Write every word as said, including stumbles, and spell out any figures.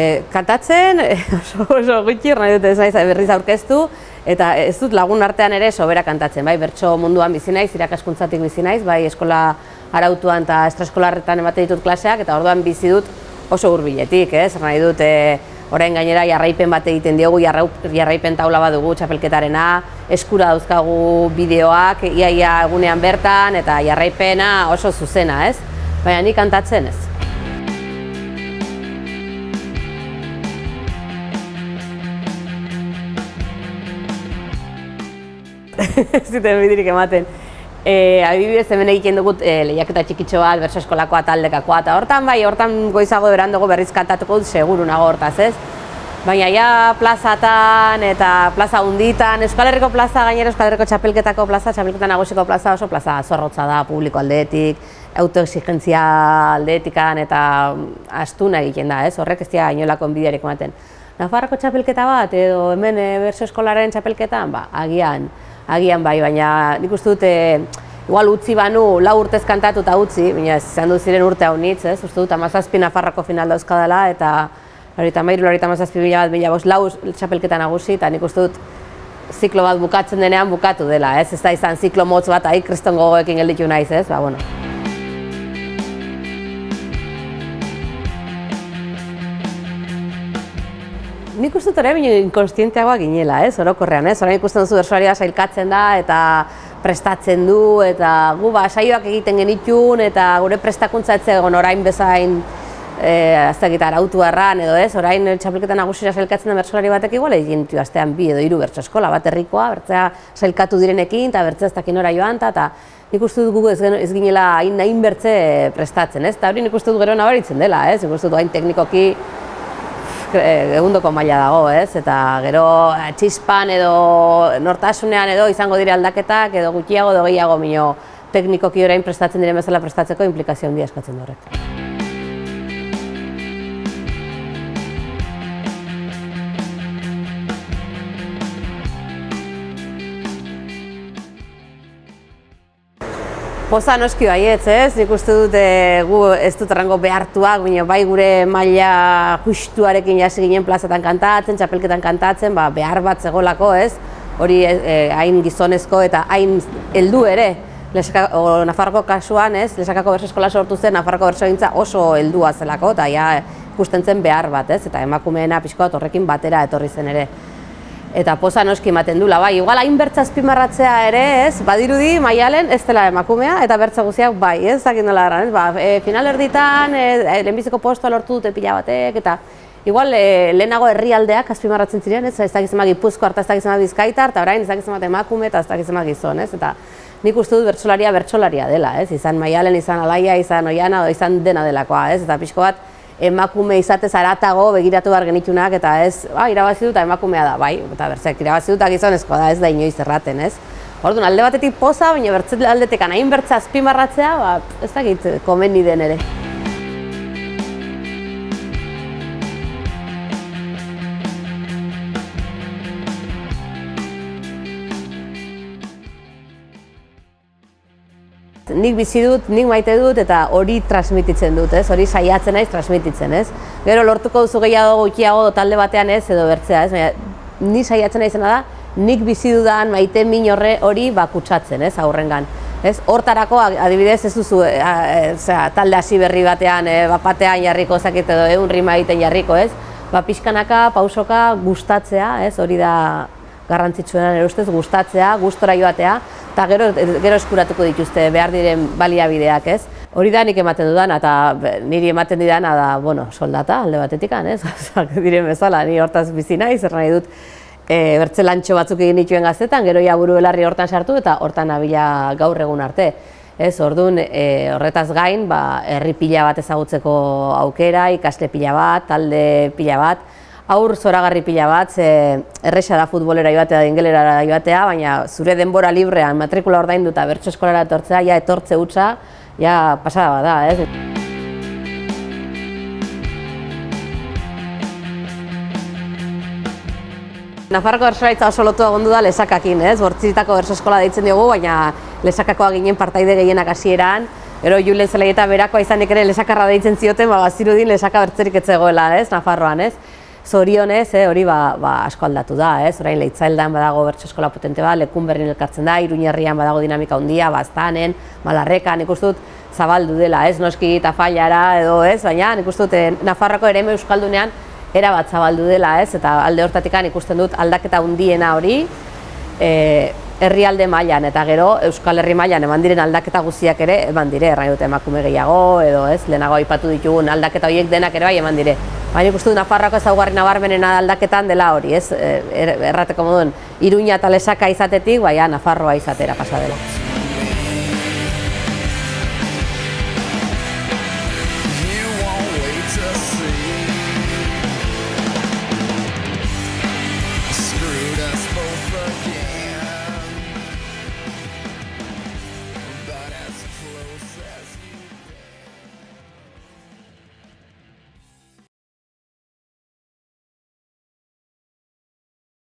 E, kantatzen oso, oso gutxi, nahi dut ez naiz berriz aurkeztu, eta ez dut lagun artean ere sobera kantatzen, bai bertso munduan bizi naiz, irakaskuntzatik bizi naiz, bai eskola arautuan eta extraeskolarretan ematen ditut klaseak, eta orduan bizi dut oso hurbiletik, ez? Nahi dut e, orain gainera jarraipen bat egiten diogu, jarraipen taula bat dugu txapelketarena, eskura dauzkagu bideoak iaia egunean bertan, eta jarraipena oso zuzena, ez? Baina ni kantatzen ez. Ez zuten bidirik ematen. E, adibidez, hemen egiten dugut e, lehiaketa txikitxo bat, bertso eskolakoa, taldekakoa, eta hortan bai, hortan goizago beranduago berriz kantatuko dut, seguru nago hortaz, ez? Baina ja plazatan eta plaza hunditan, Euskal Herriko plaza gainera, Euskal Herriko txapelketako plaza, txapelketa nagusiko plaza oso plaza zorrotza da, publiko aldeetik, autoexigentzia aldetikan eta astuna egiten da, ez? Horrek ez dira inolako enbidiarik ematen. Nafarroko txapelketa bat edo hemen e, bertso eskolaren txapelketan, ba, agian. Agian bai, baina nik uste dut, igual utzi banu, lau urtez kantatu eta utzi, baina izan dut ziren urte haunitz, ez? Uste dut, hamazazpi Nafarroko final dauzkadala, eta laurogeita hamairu, laurogeita hamazazpi mila bat, mila bost, lau txapelketa nagusi, eta nik uste dut, ziklo bat bukatzen denean bukatu dela, ez? Ez da izan ziklo motz bat, ahi kriston gogoekin gelditu naiz, ez? Ba, bueno. Nik uste dut orain inkonstienteagoa ginela, ez, orokorrean, ez, orain ikusten duzu bertsolarioa sailkatzen da eta prestatzen du eta gu ba saioak egiten genitun eta gure prestakuntza ez zegoen orain bezain eh aztegita arautua erran edo ez, orain txapelketa nagusira sailkatzen da bertsolari batek igual egin ditu astean bi edo hiru bertso eskola bat herrikoa, bertzea sailkatu direnekin eta bertzea ez dakin nora joan ta eta nik uste dut gu ez ginela hain hain bertze prestatzen, ez? Ta hori nik uste dut gero nabaritzen dela, ez? Nik uste dut hain teknikoki egundoko maila dago, ez? Eta gero txispan edo nortasunean edo izango dire aldaketak edo gutxiago edo gehiago mino teknikoki orain prestatzen diren bezala prestatzeko implikazio handia eskatzen du horrek. Poza noski baietz, ez? Nik uste dut gu ez dut rango behartuak, baina bai gure maila justuarekin hasi ginen plazatan kantatzen, txapelketan kantatzen, ba, behar bat zegolako, ez? Hori eh, hain gizonezko eta hain heldu ere. Lesaka, o, Nafarroko kasuan, ez? Lesakako bertso eskola sortu zen, Nafarroko bertsogintza oso heldua zelako, eta ja ikusten zen behar bat, ez? Eta emakumeena pixkoa horrekin batera etorri zen ere. Eta poza noski ematen dula, bai, igual hain bertza azpimarratzea ere, ez, badirudi Maialen ez dela emakumea, eta bertza guztiak bai, ez dakit nola erran, ez, ba, e, final erditan, e, lehenbiziko postua lortu dute pila batek, eta igual e, lehenago herrialdeak azpimarratzen ziren, ez, ez dakit zenbat Gipuzkoa, ez dakit zenbat Bizkaita, eta orain ez dakit zenbat emakume, eta ez dakit zenbat gizon, ez, eta nik uste dut bertsolaria bertsolaria dela, ez, izan Maialen, izan Alaia, izan Oiana, izan dena delakoa, ez, eta pixko bat, emakume izatez haratago begiratu behar genitunak eta ez, ba, irabazi dut emakumea da, bai, eta bertzeak irabazi dut gizonezkoa da, ez da inoiz erraten, ez? Orduan, alde batetik poza, baina bertzet aldetekan hain bertza azpimarratzea, ba, ez dakit komeni den ere. Nik bizi dut, nik maite dut eta hori transmititzen dut, ez? Hori saiatzen naiz transmititzen, ez? Gero lortuko duzu gehiago gutxiago talde batean ez edo bertzea, ez? Baina ni saiatzen naizena da, nik bizi dudan maite min horre hori ba kutsatzen, ez? Aurrengan, ez? Hortarako adibidez ez duzu, osea, talde hasi berri batean, e, bapatean jarriko zakit edo ehun rima egiten jarriko, ez? Ba pixkanaka, pausoka gustatzea, ez? Hori da garrantzitsuena nire ustez gustatzea, gustora joatea. Eta gero, gero eskuratuko dituzte behar diren baliabideak, ez? Hori da nik ematen dudana eta niri ematen didana da, bueno, soldata alde batetikan, ez? Osak diren bezala, ni hortaz bizi naiz, zer nahi dut e, bertzelantxo batzuk egin dituen gaztetan, gero ja buru belarri hortan sartu eta hortan abila gaur egun arte. Ez, orduan, e, horretaz gain, ba, herri pila bat ezagutzeko aukera, ikasle pila bat, talde pila bat, aur zoragarri pila bat, ze erresa da futbolera joatea, ingelerara joatea, baina zure denbora librean matrikula ordaindu eta bertso eskolara etortzea, ja etortze hutsa, ja pasada bat da, ez? Nafarroko bertsolaritza oso lotua egondu da Lesakakin, ez? Bortziritako bertso eskola deitzen diogu, baina Lesakakoa ginen partaide gehienak hasieran, Gero Julen zelai eta berakoa izanek ere lesakarra deitzen zioten, ba, bazirudin lesaka bertzerik etzegoela, ez, Nafarroan, ez. Zorionez, hori ba, ba, asko aldatu da, ez, orain Leitzaildan badago Bertso eskola potente bat, lekun berrin elkartzen da, Iruñerrian badago dinamika handia, Baztanen, Malarrekan, ikustut zabaldu dela, ez, Noski eta Failara edo, ez, baina ikustut Nafarroako eremu euskaldunean era bat zabaldu dela, ez, eta alde hortatikan ikusten dut aldaketa handiena hori, e, herrialde mailan eta gero Euskal Herri mailan eman diren aldaketa guztiak ere eman dire, errain dute emakume gehiago edo, ez, lehenago aipatu ditugun aldaketa horiek denak ere bai eman dire. Baina ikustu Nafarroako ezaugarri nabarmenena aldaketan dela hori, ez, errateko moduen Iruña eta Lesaka izatetik, baina Nafarroa izatera pasa dela.